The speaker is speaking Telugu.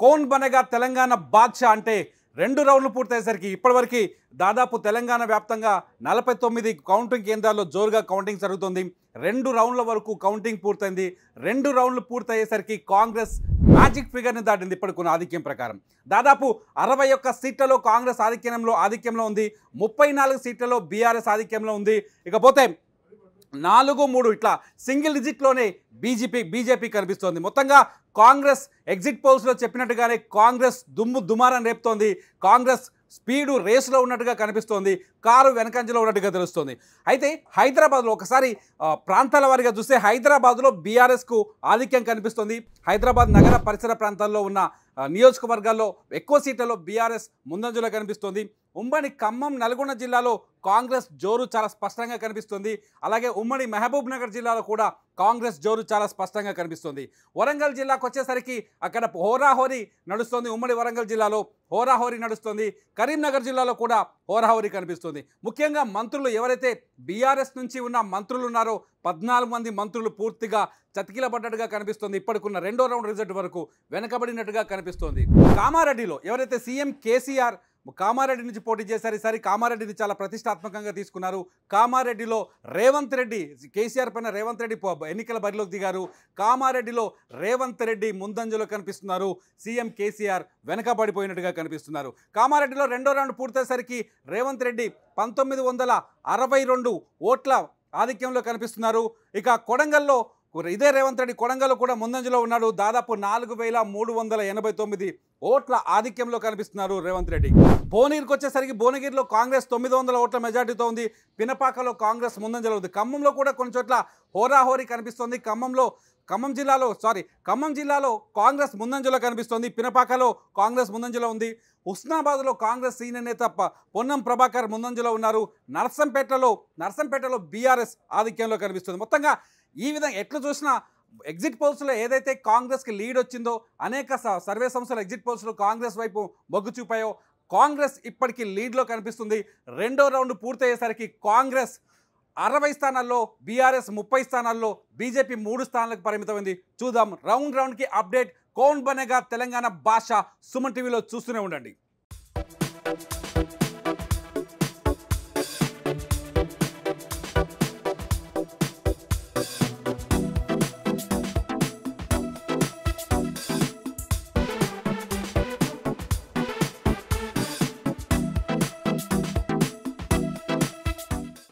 कौन बनेगा तेलंगाना बादशाह अंटे రెండు రౌండ్లు పూర్తయ్యేసరికి ఇప్పటివరకు దాదాపు తెలంగాణ వ్యాప్తంగా 49 కౌంటింగ్ కేంద్రాల్లో జోరుగా కౌంటింగ్ జరుగుతుంది। రెండు రౌండ్ల వరకు కౌంటింగ్ పూర్తయింది। రెండు రౌండ్లు పూర్తయ్యేసరికి కాంగ్రెస్ మ్యాజిక్ ఫిగర్ ని దాటింది। ఇప్పటికొన్న ఆధిక్యం ప్రకారం దాదాపు 61 సీట్లలో కాంగ్రెస్ ఆధిక్యంలో ఉంది। 34 సీట్లలో బీఆర్ఎస్ ఆధిక్యంలో ఉంది। ఇకపోతే 4-3 ఇట్లా సింగిల్ డిజిట్ లోనే బీజేపీ కనిపిస్తుంది। మొత్తంగా కాంగ్రెస్ ఎగ్జిట్ పోల్స్ లో చెప్పినట్టుగానే కాంగ్రెస్ దుమారం రేపుతోంది। కాంగ్రెస్ స్పీడ్ రేసులో ఉన్నట్టుగా కనిపిస్తోంది। కారు వెనకంజలో ఉన్నట్టుగా తెలుస్తుంది। అయితే హైదరాబాద్లో ఒకసారి ప్రాంతాల వారిగా చూస్తే హైదరాబాద్లో బీఆర్ఎస్కు ఆధిక్యం కనిపిస్తుంది। హైదరాబాద్ నగర పరిసర ప్రాంతాల్లో ఉన్న నియోజకవర్గాల్లో ఎక్కువ సీట్లలో బీఆర్ఎస్ ముందంజలో కనిపిస్తుంది। ఉమ్మడి ఖమ్మం నల్గొండ జిల్లాలో కాంగ్రెస్ జోరు చాలా స్పష్టంగా కనిపిస్తుంది। అలాగే ఉమ్మడి మహబూబ్ నగర్ జిల్లాలో కూడా కాంగ్రెస్ జోరు చాలా స్పష్టంగా కనిపిస్తుంది। వరంగల్ జిల్లాకు వచ్చేసరికి అక్కడ హోరాహోరీ నడుస్తుంది। ఉమ్మడి వరంగల్ జిల్లాలో హోరాహోరీ నడుస్తుంది। కరీంనగర్ జిల్లాలో కూడా హోరాహోరీ కనిపిస్తుంది। ముఖ్యంగా మంత్రులు ఎవరైతే బీఆర్ఎస్ నుంచి ఉన్న మంత్రులు ఉన్నారో 14 మంది మంత్రులు పూర్తిగా చతికిలబడ్డట్టుగా కనిపిస్తుంది। ఇప్పటికున్న రెండో రౌండ్ రిజల్ట్ వరకు వెనకబడినట్టుగా కనిపిస్తుంది। కామారెడ్డిలో ఎవరైతే సీఎం కేసీఆర్ కామారెడ్డి నుంచి పోటీ చేశారు। ఈసారి కామారెడ్డిని చాలా ప్రతిష్టాత్మకంగా తీసుకున్నారు। కామారెడ్డిలో రేవంత్ రెడ్డి కేసీఆర్ పైన రేవంత్ రెడ్డి ఎన్నికల బరిలోకి దిగారు। కామారెడ్డిలో రేవంత్ రెడ్డి ముందంజలో కనిపిస్తున్నారు। సీఎం కేసీఆర్ వెనకబడిపోయినట్టుగా కనిపిస్తున్నారు। కామారెడ్డిలో రెండో రౌండ్ పూర్తయ్యేసరికి రేవంత్ రెడ్డి 1962 ఓట్ల ఆధిక్యంలో కనిపిస్తున్నారు। ఇక కొడంగల్లో ఇదే రేవంత్ రెడ్డి కొడంగల్లో కూడా ముందంజలో ఉన్నాడు। దాదాపు 4389 ఓట్ల ఆధిక్యంలో కనిపిస్తున్నారు రేవంత్ రెడ్డి। భువనగిరికి వచ్చేసరికి భువనగిరిలో కాంగ్రెస్ 900 ఓట్ల మెజార్టీతో ఉంది। పినపాకలో కాంగ్రెస్ ముందంజలో ఉంది। ఖమ్మంలో కూడా కొన్ని చోట్ల హోరాహోరీ కనిపిస్తుంది। ఖమ్మం జిల్లాలో కాంగ్రెస్ ముందంజలో కనిపిస్తుంది। పినపాకలో కాంగ్రెస్ ముందంజలో ఉంది। హుస్నాబాద్లో కాంగ్రెస్ సీనియర్ నేత పొన్నం ప్రభాకర్ ముందంజలో ఉన్నారు। నర్సంపేటలో బీఆర్ఎస్ ఆధిక్యంలో కనిపిస్తుంది। మొత్తంగా ఈ విధంగా ఎట్లా చూసినా ఎగ్జిట్ పోల్స్లో ఏదైతే కాంగ్రెస్కి లీడ్ వచ్చిందో అనేక సర్వే సంస్థల ఎగ్జిట్ పోల్స్లో కాంగ్రెస్ వైపు మొగ్గు చూపాయో కాంగ్రెస్ ఇప్పటికీ లీడ్లో కనిపిస్తుంది। రెండో రౌండ్ పూర్తయ్యేసరికి కాంగ్రెస్ 60 స్థానాల్లో బీఆర్ఎస్ 30 స్థానాల్లో బీజేపీ 3 స్థానాలకు పరిమితమైంది। చూద్దాం రౌండ్కి అప్డేట్। కౌన్ బనేగా తెలంగాణ భాష సుమన్ టీవీలో చూస్తూనే ఉండండి।